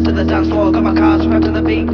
steps to the dance floor, got my cards strapped to the beat.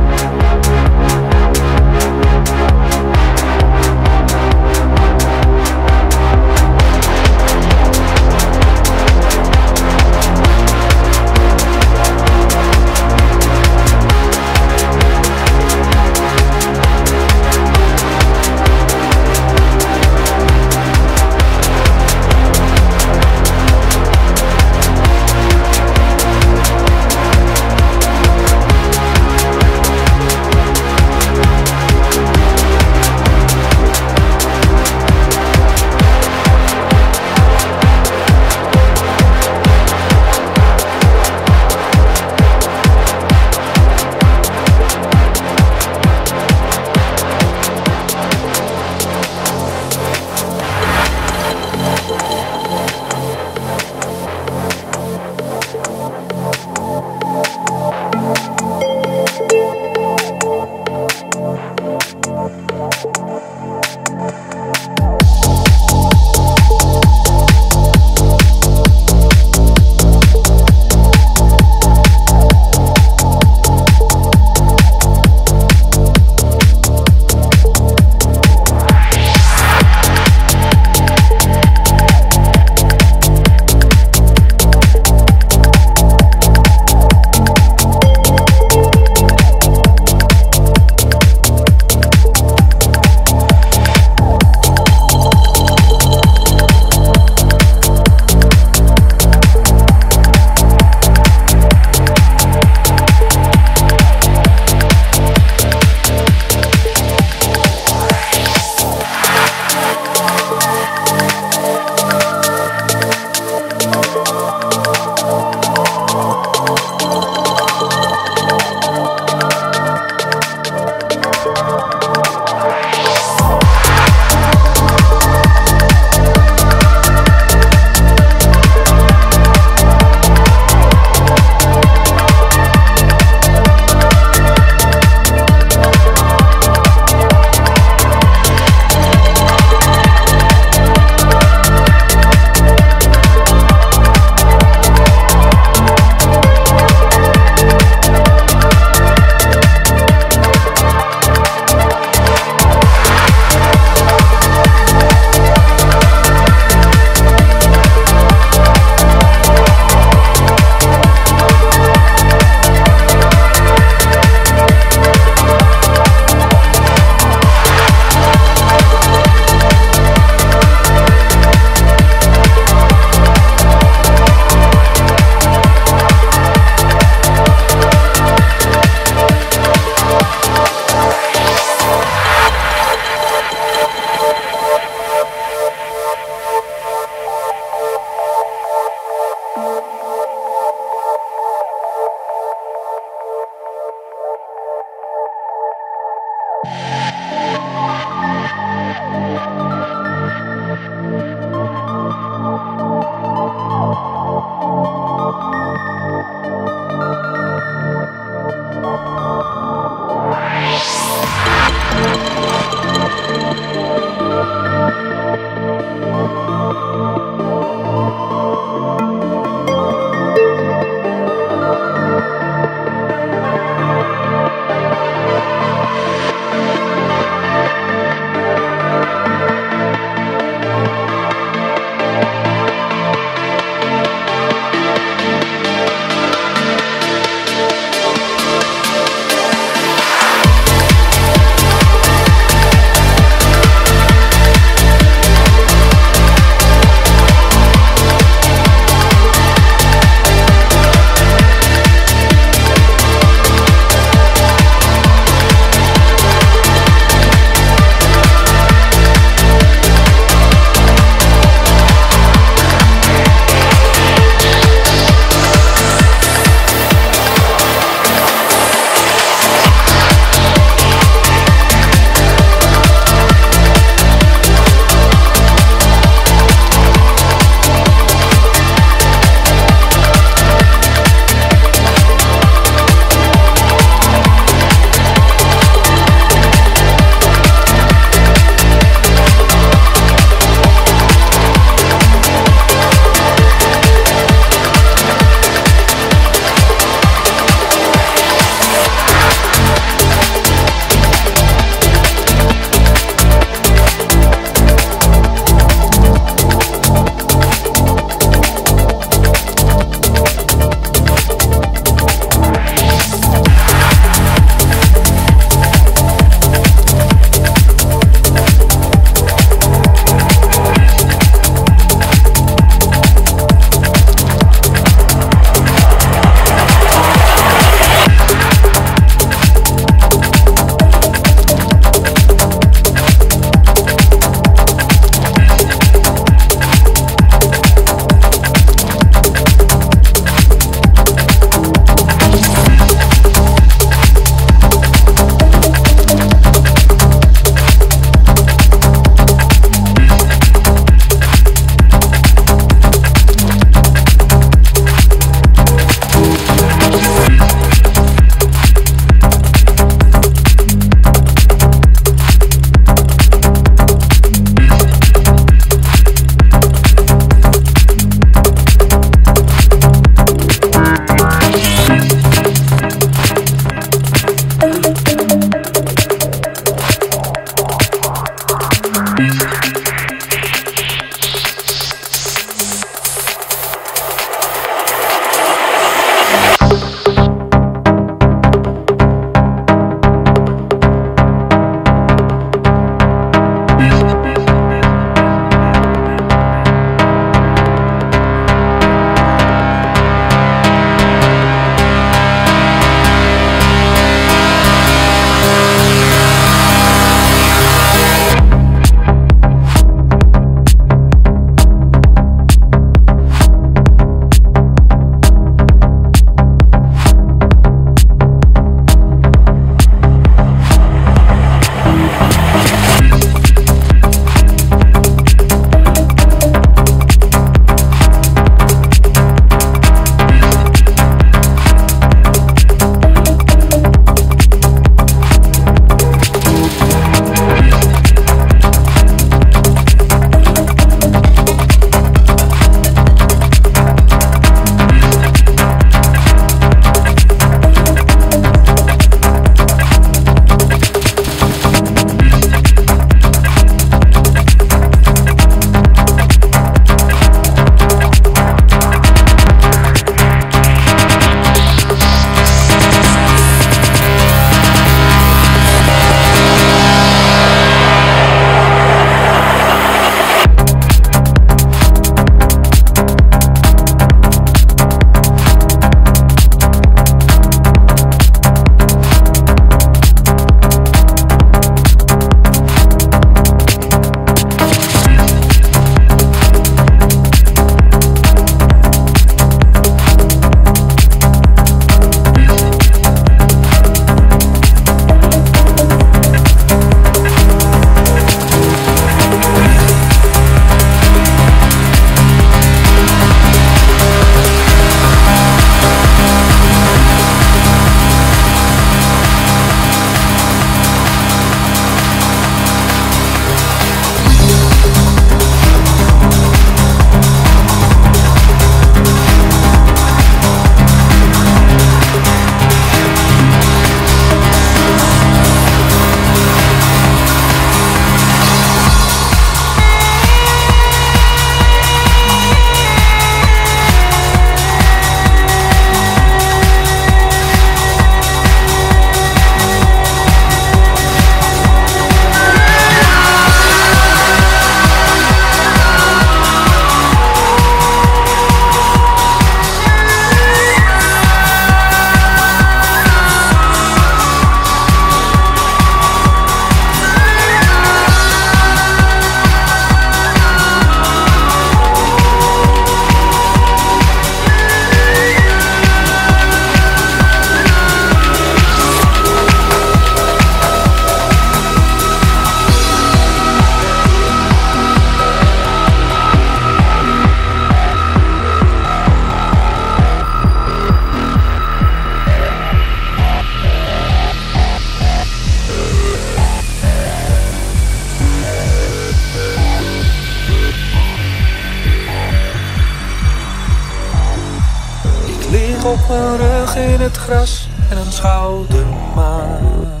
lag op mijn rug in het gras en aanschouwde maan.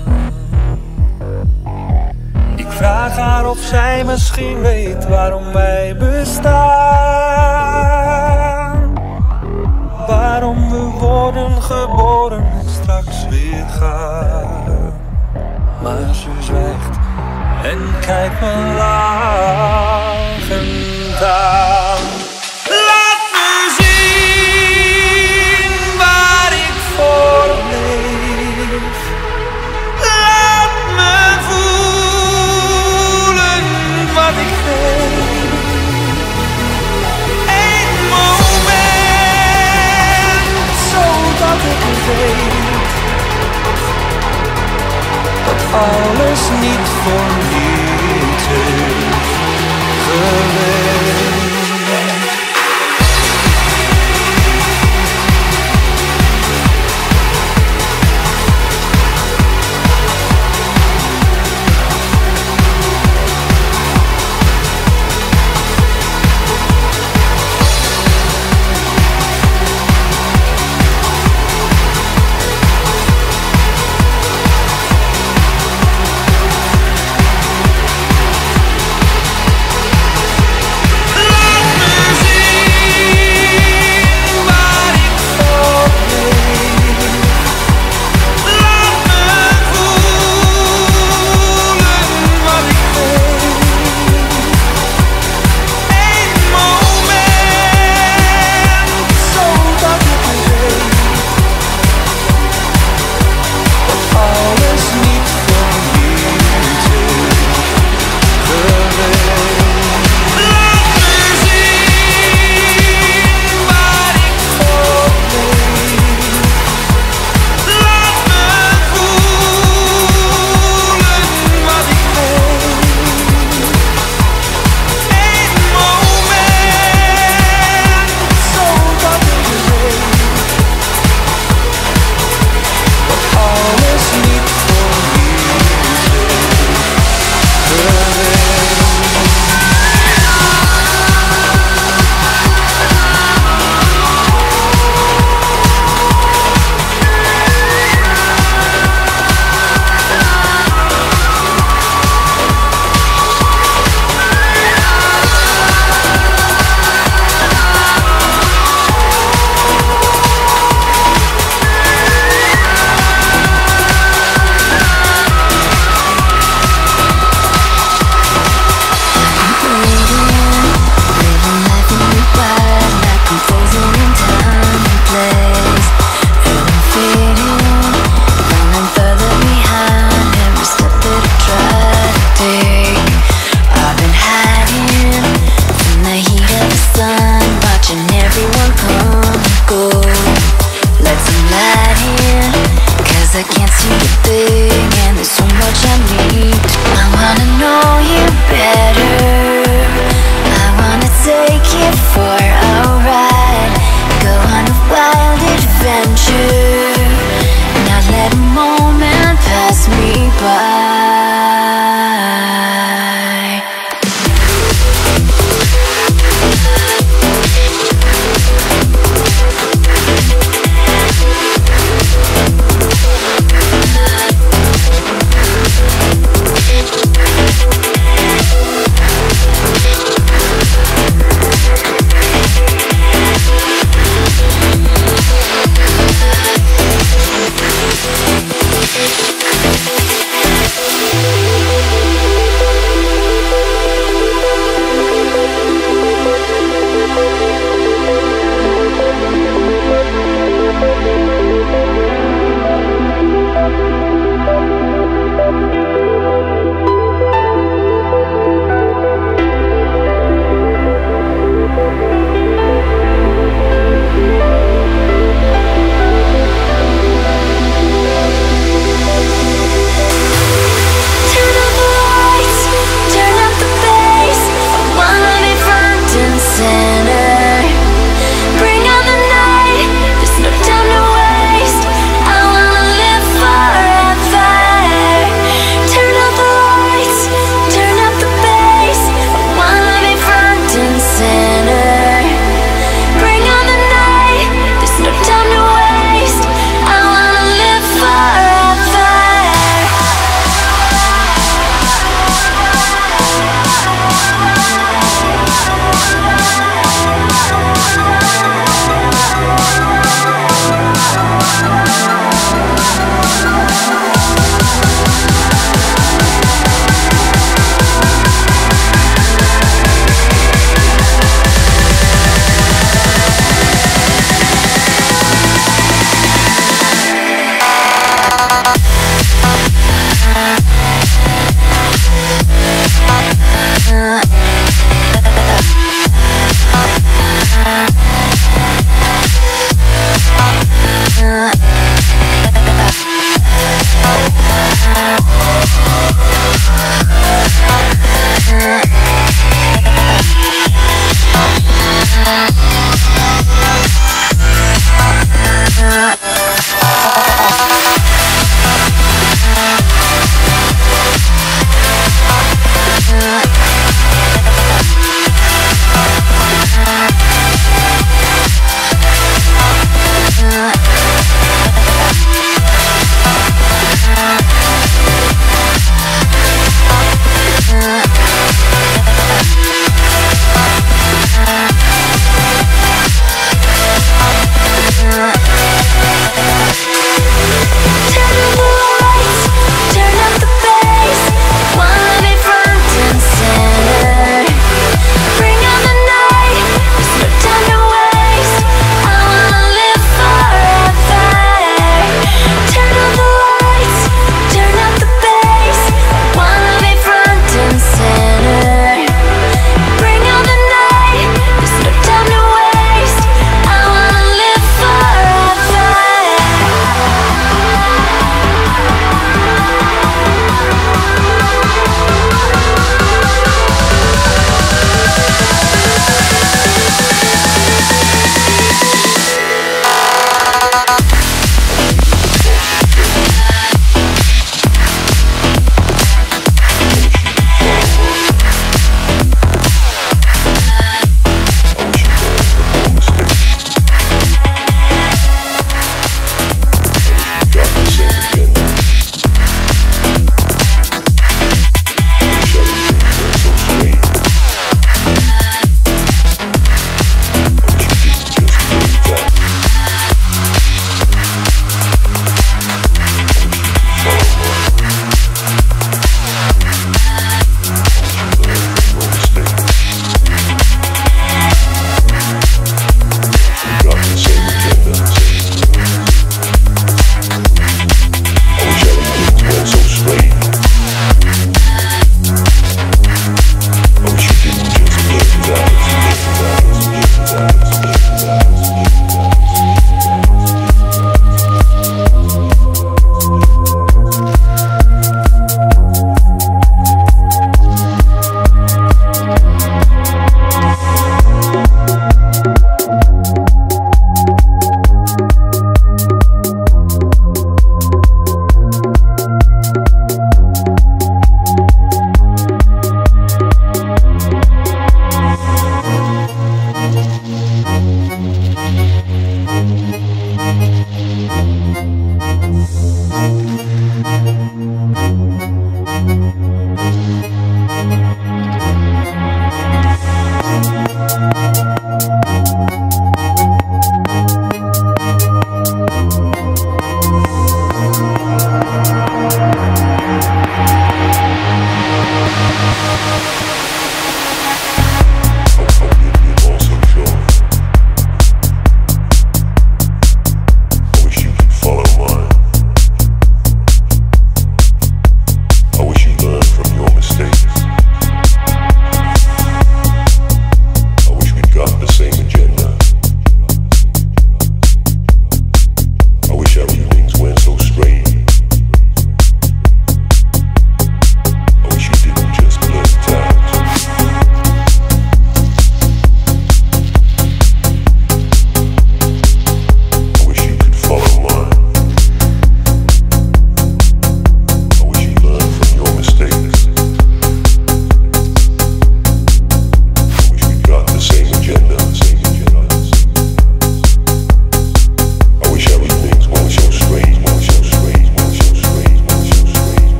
Ik vraag haar of zij misschien weet waarom wij bestaan. Waarom we worden geboren en straks weer gaan. Maar ze zwijgt en kijkt me lachend aan. Alles niet voor niets is.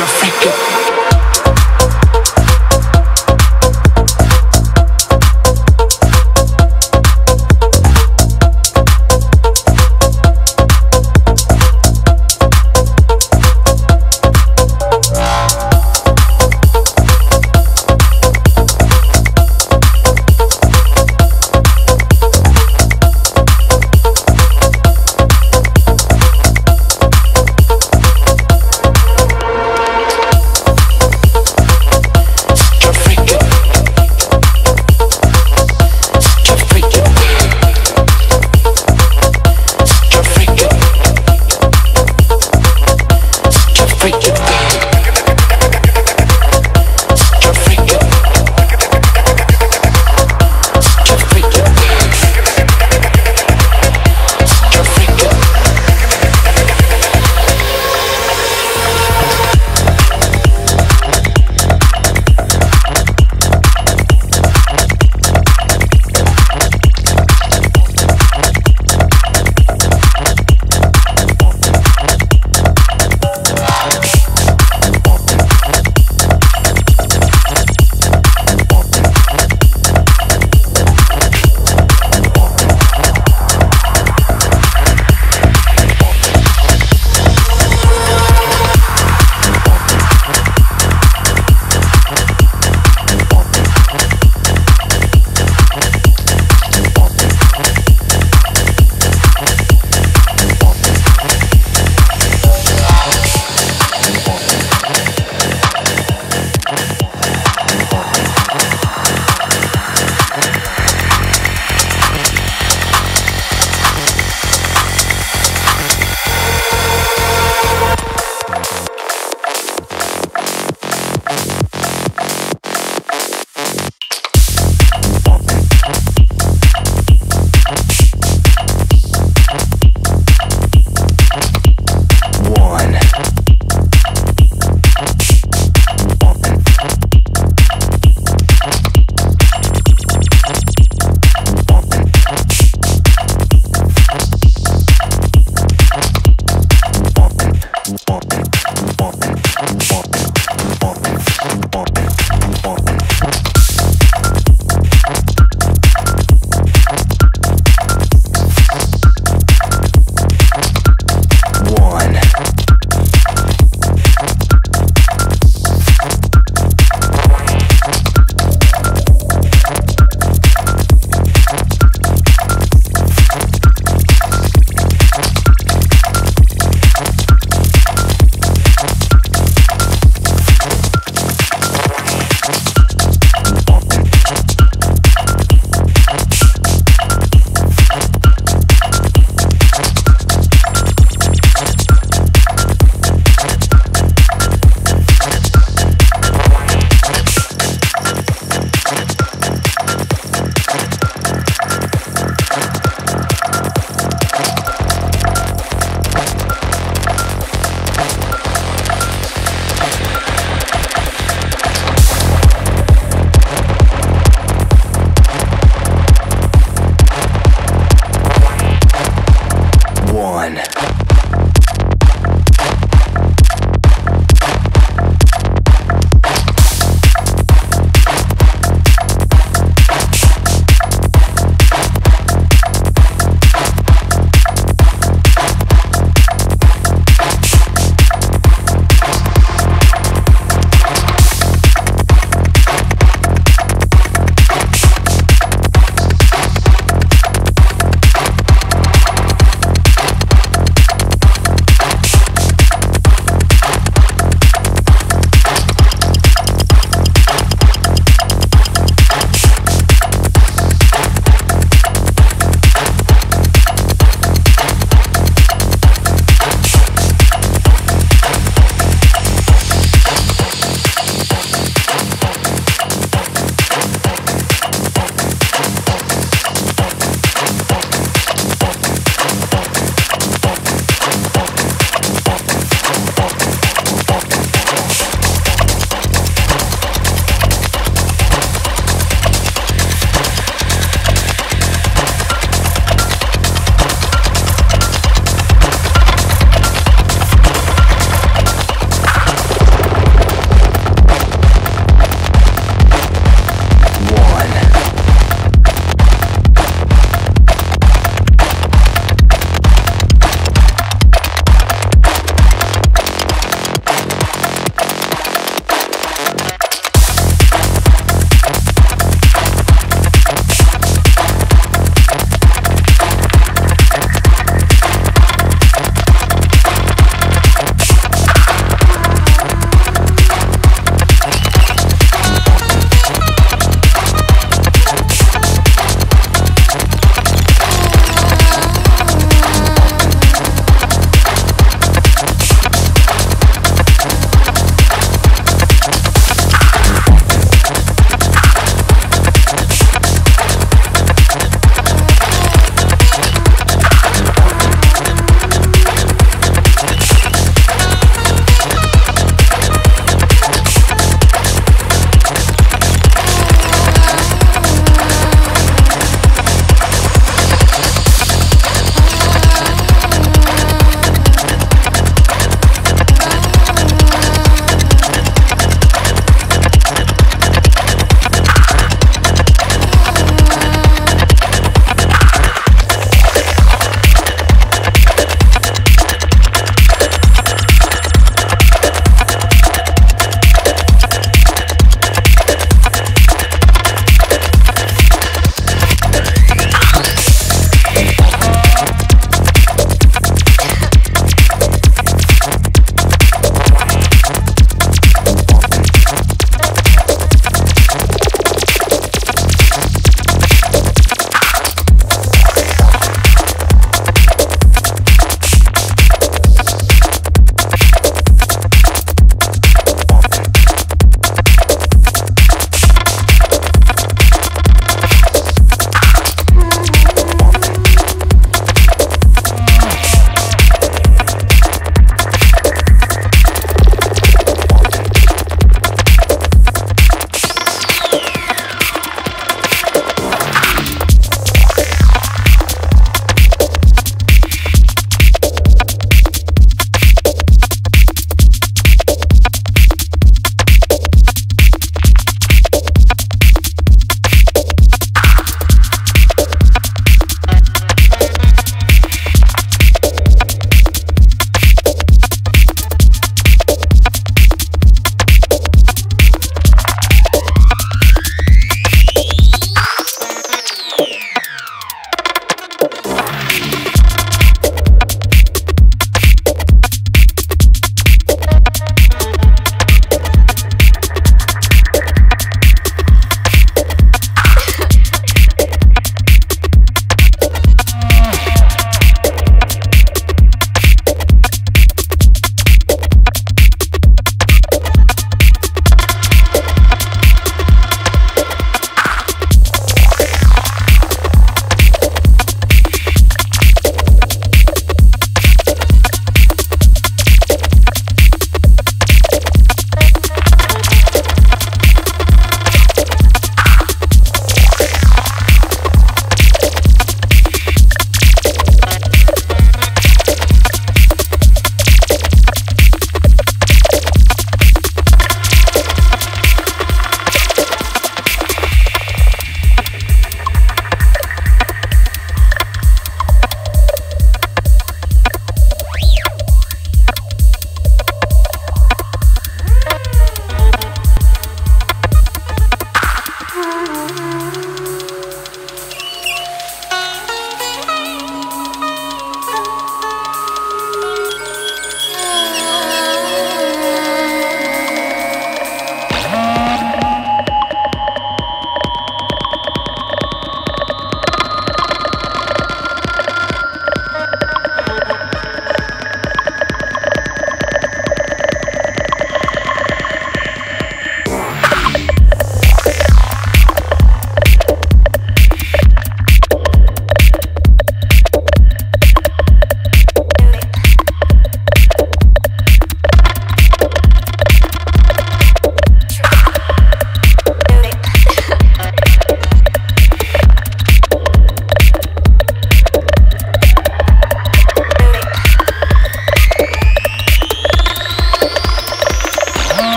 your freaking.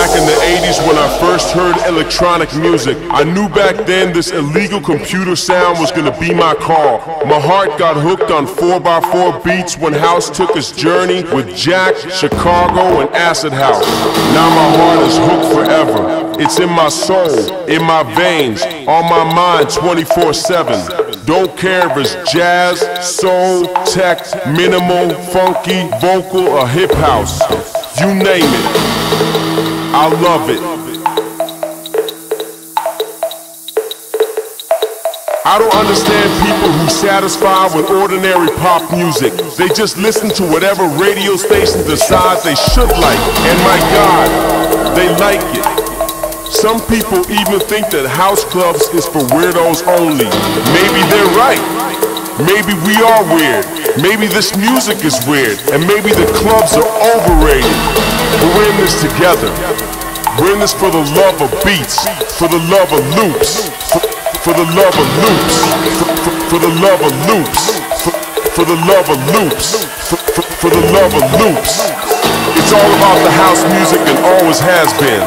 back in the 80s when I first heard electronic music. I knew back then this illegal computer sound was gonna be my call. My heart got hooked on 4x4 beats when house took its journey with Jack, Chicago, and Acid House. Now my heart is hooked forever. It's in my soul, in my veins, on my mind 24/7. Don't care if it's jazz, soul, tech, minimal, funky, vocal, or hip house. You name it, I love it. I don't understand people who satisfy with ordinary pop music. They just listen to whatever radio station decides they should like. And my God, they like it. Some people even think that house clubs is for weirdos only. Maybe they're right. Maybe we are weird. Maybe this music is weird, and maybe the clubs are overrated. But we're in this together. We're in this for the love of beats, for the love of loops, for the love of loops, for the love of loops, for the love of loops, for the love of loops. It's all about the house music and always has been.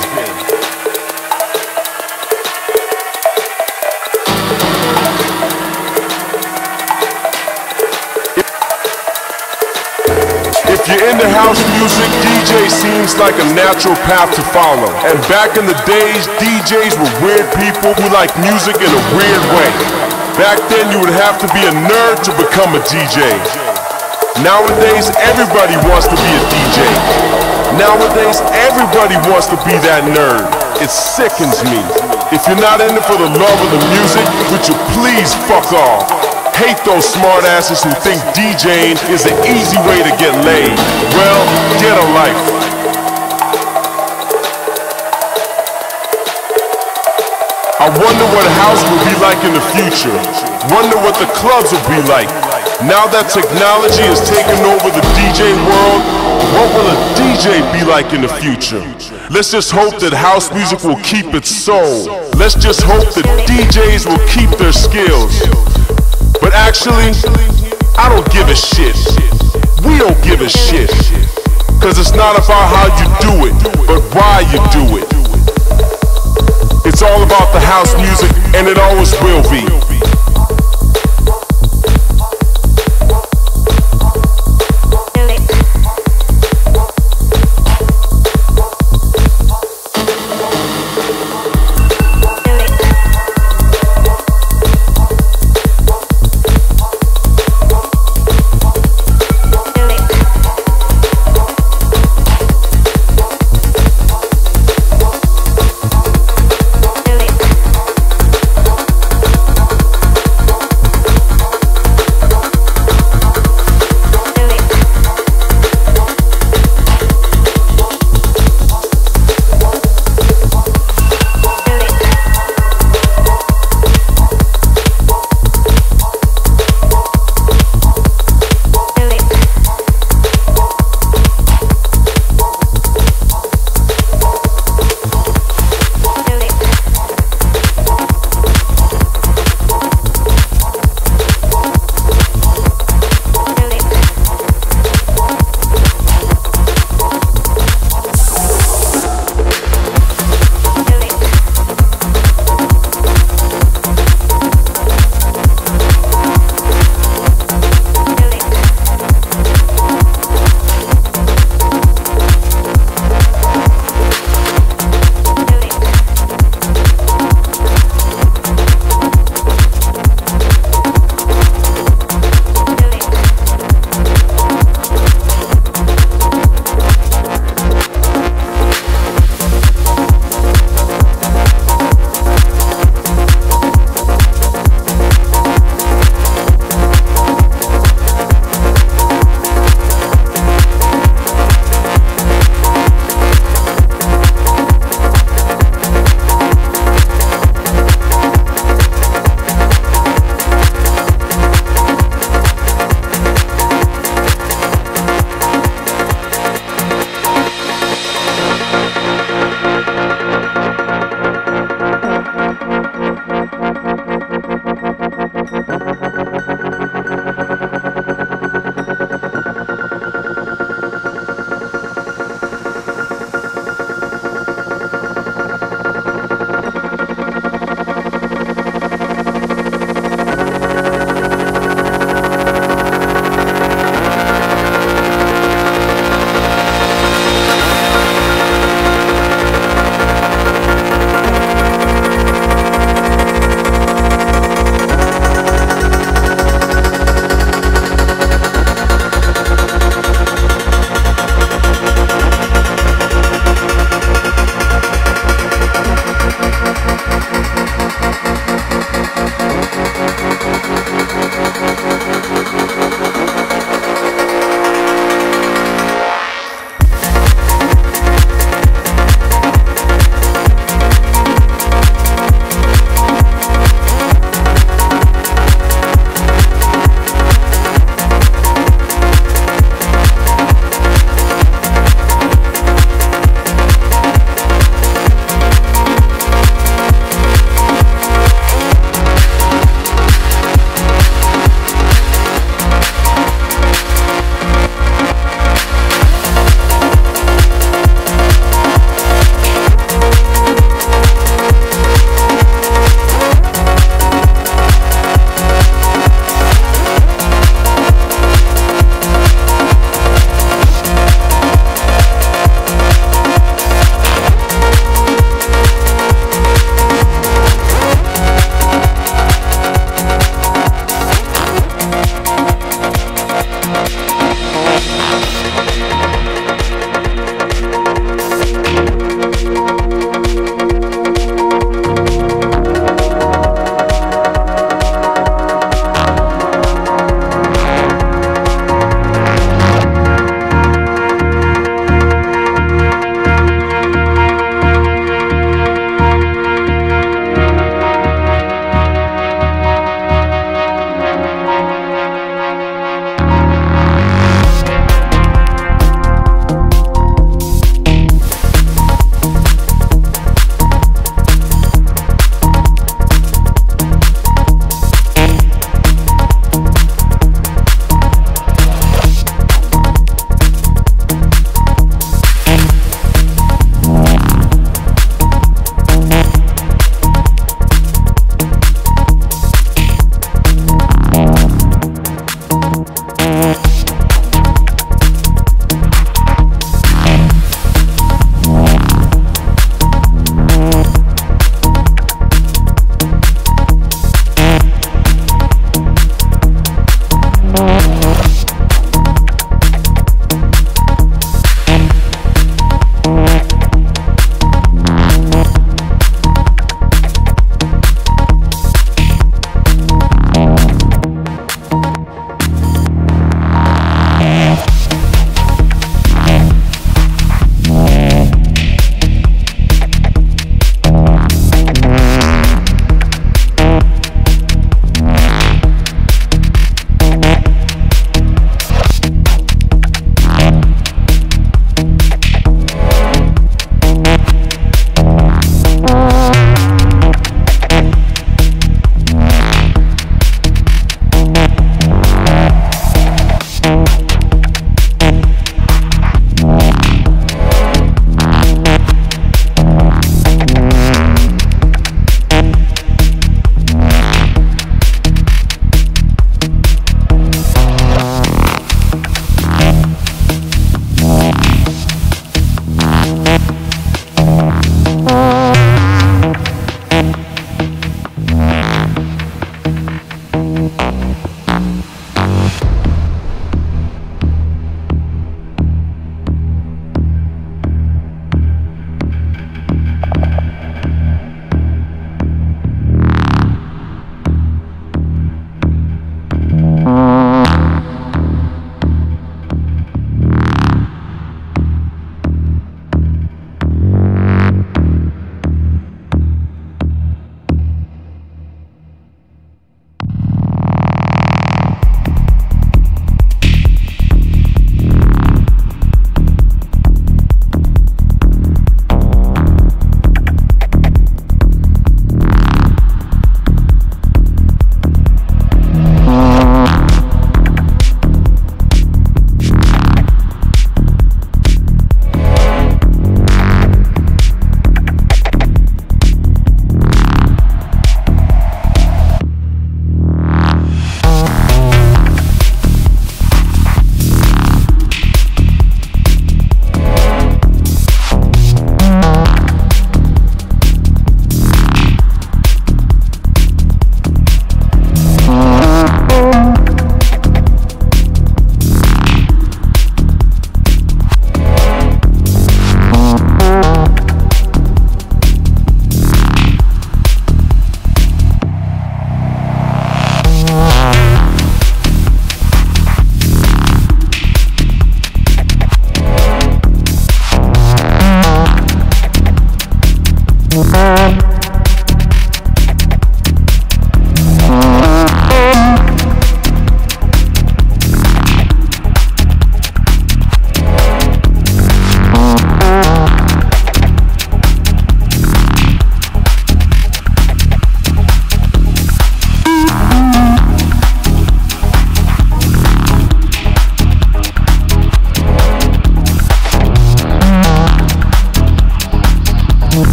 If you're into house music, DJ seems like a natural path to follow. And back in the days, DJs were weird people who liked music in a weird way. Back then, you would have to be a nerd to become a DJ. Nowadays, everybody wants to be a DJ. Nowadays, everybody wants to be that nerd. It sickens me. If you're not in it for the love of the music, would you please fuck off? Hate those smartasses who think DJing is an easy way to get laid. Well, get a life. I wonder what a house will be like in the future. Wonder what the clubs will be like. Now that technology has taken over the DJ world, what will a DJ be like in the future? Let's just hope that house music will keep its soul. Let's just hope that DJs will keep their skills. But actually, I don't give a shit. We don't give a shit. Cause it's not about how you do it, but why you do it. It's all about the house music, and it always will be.